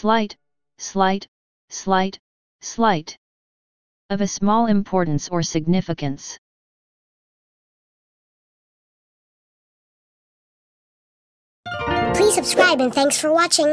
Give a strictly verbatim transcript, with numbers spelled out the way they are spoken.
slight, slight, slight, slight. Of a small importance or significance. Please subscribe and thanks for watching.